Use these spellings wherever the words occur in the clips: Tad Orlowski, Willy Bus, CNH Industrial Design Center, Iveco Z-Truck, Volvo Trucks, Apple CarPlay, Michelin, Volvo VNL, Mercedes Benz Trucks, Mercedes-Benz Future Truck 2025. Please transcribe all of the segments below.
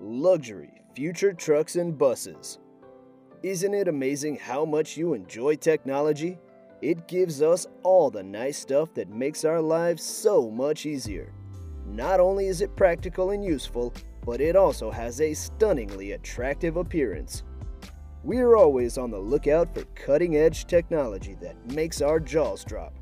luxury future trucks and buses. Isn't it amazing how much you enjoy technology? It gives us all the nice stuff that makes our lives so much easier. Not only is it practical and useful, but it also has a stunningly attractive appearance. We're always on the lookout for cutting-edge technology that makes our jaws drop,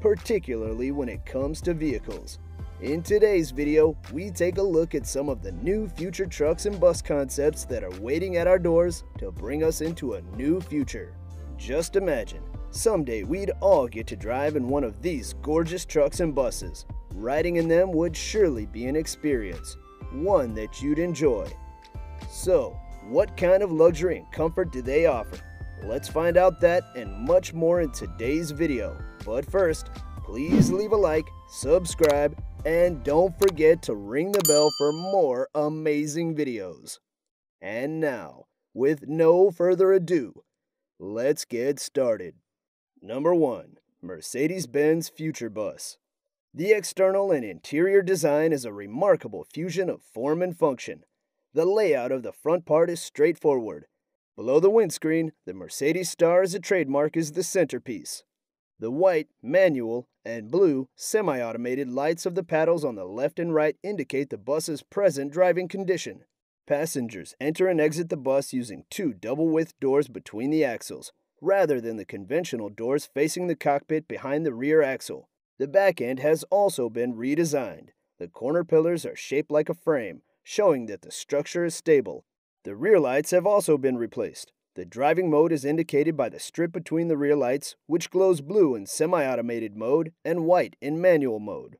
particularly when it comes to vehicles. In today's video, we take a look at some of the new future trucks and bus concepts that are waiting at our doors to bring us into a new future. Just imagine, someday we'd all get to drive in one of these gorgeous trucks and buses. Riding in them would surely be an experience, one that you'd enjoy. So, what kind of luxury and comfort do they offer? Let's find out that and much more in today's video. But first, please leave a like, subscribe, and don't forget to ring the bell for more amazing videos. And now, with no further ado, let's get started. Number 1. Mercedes-Benz Future Bus. The external and interior design is a remarkable fusion of form and function. The layout of the front part is straightforward. Below the windscreen, the Mercedes star as a trademark is the centerpiece. The white, manual, and blue, semi-automated lights of the paddles on the left and right indicate the bus's present driving condition. Passengers enter and exit the bus using two double-width doors between the axles, rather than the conventional doors facing the cockpit behind the rear axle. The back end has also been redesigned. The corner pillars are shaped like a frame, showing that the structure is stable. The rear lights have also been replaced. The driving mode is indicated by the strip between the rear lights, which glows blue in semi-automated mode and white in manual mode.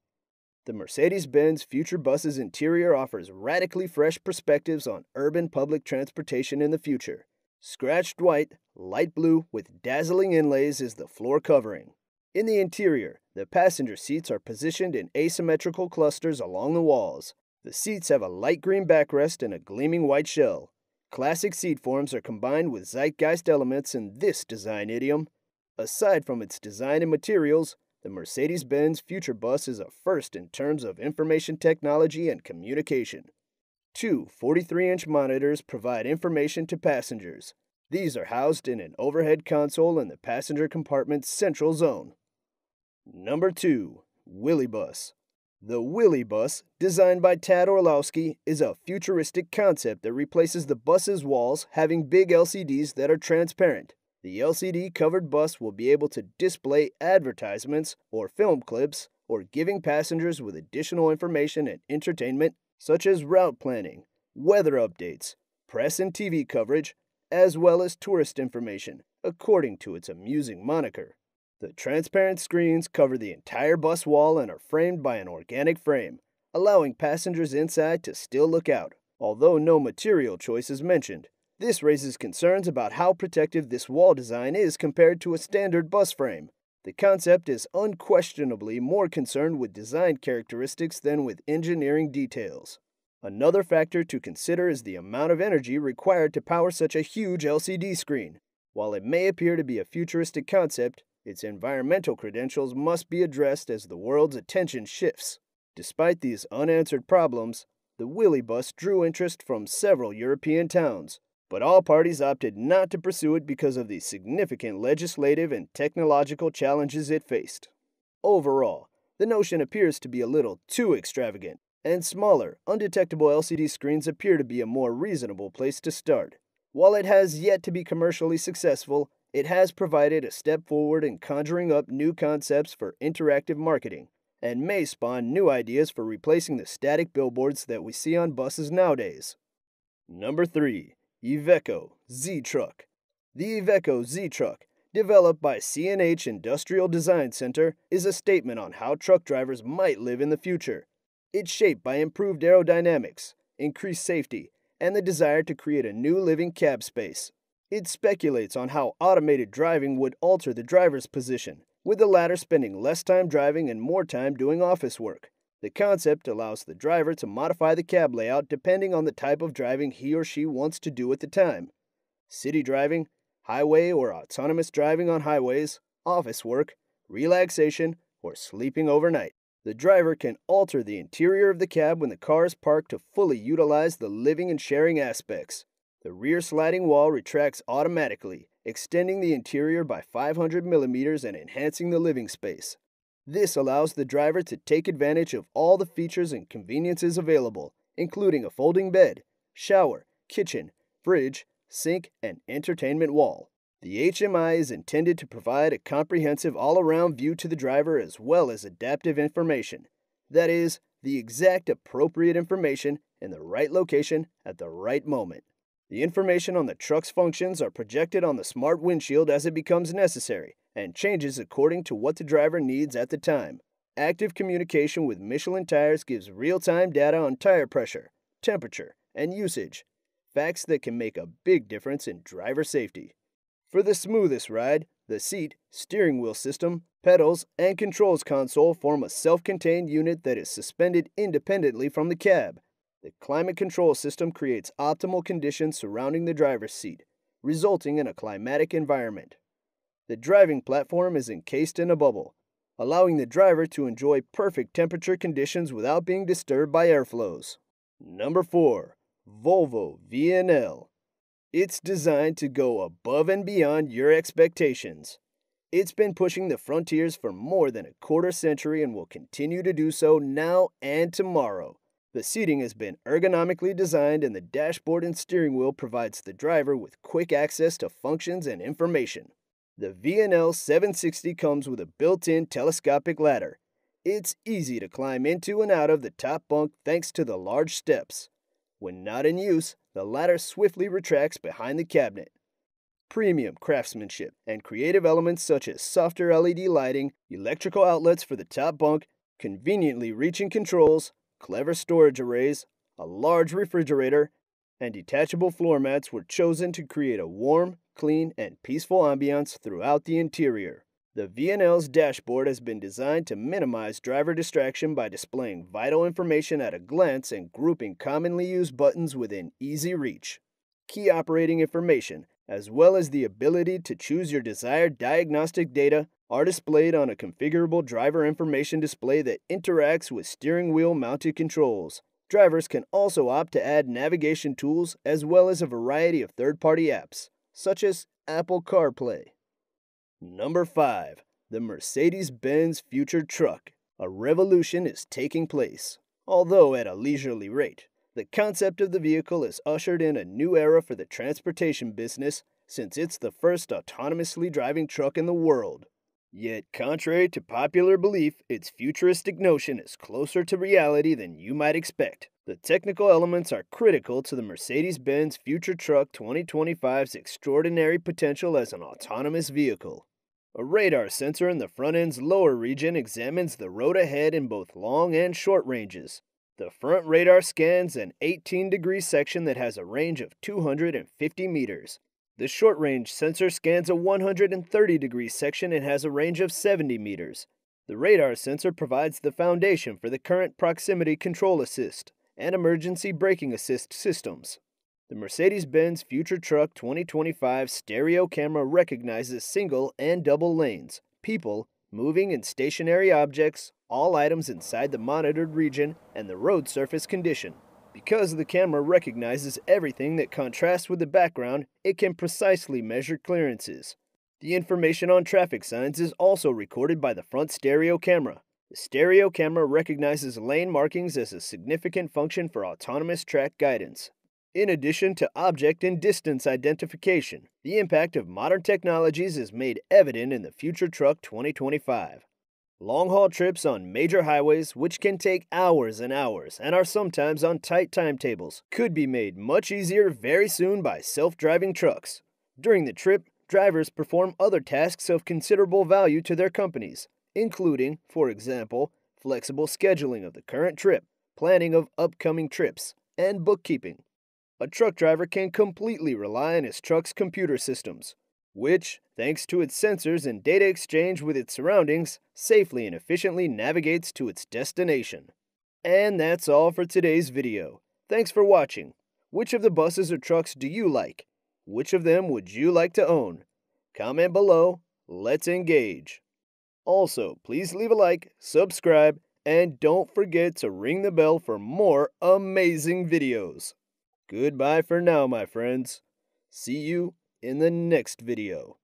The Mercedes-Benz Future Bus's interior offers radically fresh perspectives on urban public transportation in the future. Scratched white, light blue with dazzling inlays is the floor covering. In the interior, the passenger seats are positioned in asymmetrical clusters along the walls. The seats have a light green backrest and a gleaming white shell. Classic seat forms are combined with zeitgeist elements in this design idiom. Aside from its design and materials, the Mercedes-Benz Future Bus is a first in terms of information technology and communication. Two 43-inch monitors provide information to passengers. These are housed in an overhead console in the passenger compartment's central zone. Number 2. Willy Bus. The Willy Bus, designed by Tad Orlowski, is a futuristic concept that replaces the bus's walls having big LCDs that are transparent. The LCD-covered bus will be able to display advertisements or film clips or giving passengers with additional information and entertainment such as route planning, weather updates, press and TV coverage, as well as tourist information, according to its amusing moniker. The transparent screens cover the entire bus wall and are framed by an organic frame, allowing passengers inside to still look out, although no material choice is mentioned. This raises concerns about how protective this wall design is compared to a standard bus frame. The concept is unquestionably more concerned with design characteristics than with engineering details. Another factor to consider is the amount of energy required to power such a huge LCD screen. While it may appear to be a futuristic concept, its environmental credentials must be addressed as the world's attention shifts. Despite these unanswered problems, the Willy Bus drew interest from several European towns, but all parties opted not to pursue it because of the significant legislative and technological challenges it faced. Overall, the notion appears to be a little too extravagant, and smaller, undetectable LCD screens appear to be a more reasonable place to start. While it has yet to be commercially successful, it has provided a step forward in conjuring up new concepts for interactive marketing and may spawn new ideas for replacing the static billboards that we see on buses nowadays. Number 3. Iveco Z-Truck. The Iveco Z-Truck, developed by CNH Industrial Design Center, is a statement on how truck drivers might live in the future. It's shaped by improved aerodynamics, increased safety, and the desire to create a new living cab space. It speculates on how automated driving would alter the driver's position, with the latter spending less time driving and more time doing office work. The concept allows the driver to modify the cab layout depending on the type of driving he or she wants to do at the time. City driving, highway or autonomous driving on highways, office work, relaxation, or sleeping overnight. The driver can alter the interior of the cab when the car is parked to fully utilize the living and sharing aspects. The rear sliding wall retracts automatically, extending the interior by 500 millimeters and enhancing the living space. This allows the driver to take advantage of all the features and conveniences available, including a folding bed, shower, kitchen, fridge, sink, and entertainment wall. The HMI is intended to provide a comprehensive all-around view to the driver as well as adaptive information. That is, the exact appropriate information in the right location at the right moment. The information on the truck's functions are projected on the smart windshield as it becomes necessary and changes according to what the driver needs at the time. Active communication with Michelin tires gives real-time data on tire pressure, temperature, and usage, facts that can make a big difference in driver safety. For the smoothest ride, the seat, steering wheel system, pedals, and controls console form a self-contained unit that is suspended independently from the cab. The climate control system creates optimal conditions surrounding the driver's seat, resulting in a climatic environment. The driving platform is encased in a bubble, allowing the driver to enjoy perfect temperature conditions without being disturbed by airflows. Number 4. Volvo VNL. It's designed to go above and beyond your expectations. It's been pushing the frontiers for more than a quarter century and will continue to do so now and tomorrow. The seating has been ergonomically designed and the dashboard and steering wheel provides the driver with quick access to functions and information. The VNL 760 comes with a built-in telescopic ladder. It's easy to climb into and out of the top bunk thanks to the large steps. When not in use, the ladder swiftly retracts behind the cabinet. Premium craftsmanship and creative elements such as softer LED lighting, electrical outlets for the top bunk, conveniently reaching controls, clever storage arrays, a large refrigerator, and detachable floor mats were chosen to create a warm, clean, and peaceful ambiance throughout the interior. The VNL's dashboard has been designed to minimize driver distraction by displaying vital information at a glance and grouping commonly used buttons within easy reach. Key operating information, as well as the ability to choose your desired diagnostic data, are displayed on a configurable driver information display that interacts with steering wheel mounted controls. Drivers can also opt to add navigation tools as well as a variety of third-party apps, such as Apple CarPlay. Number 5. The Mercedes-Benz Future Truck. A revolution is taking place, although at a leisurely rate. The concept of the vehicle has ushered in a new era for the transportation business since it's the first autonomously driving truck in the world. Yet, contrary to popular belief, its futuristic notion is closer to reality than you might expect. The technical elements are critical to the Mercedes-Benz Future Truck 2025's extraordinary potential as an autonomous vehicle. A radar sensor in the front end's lower region examines the road ahead in both long and short ranges. The front radar scans an 18-degree section that has a range of 250 meters. The short-range sensor scans a 130-degree section and has a range of 70 meters. The radar sensor provides the foundation for the current proximity control assist and emergency braking assist systems. The Mercedes-Benz Future Truck 2025 stereo camera recognizes single and double lanes, people, moving and stationary objects, all items inside the monitored region, and the road surface condition. Because the camera recognizes everything that contrasts with the background, it can precisely measure clearances. The information on traffic signs is also recorded by the front stereo camera. The stereo camera recognizes lane markings as a significant function for autonomous track guidance. In addition to object and distance identification, the impact of modern technologies is made evident in the Future Truck 2025. Long-haul trips on major highways, which can take hours and hours and are sometimes on tight timetables, could be made much easier very soon by self-driving trucks. During the trip, drivers perform other tasks of considerable value to their companies, including, for example, flexible scheduling of the current trip, planning of upcoming trips, and bookkeeping. A truck driver can completely rely on his truck's computer systems, which, thanks to its sensors and data exchange with its surroundings, safely and efficiently navigates to its destination. And that's all for today's video. Thanks for watching. Which of the buses or trucks do you like? Which of them would you like to own? Comment below. Let's engage. Also, please leave a like, subscribe, And don't forget to ring the bell for more amazing videos. Goodbye for now, my friends. See you in the next video.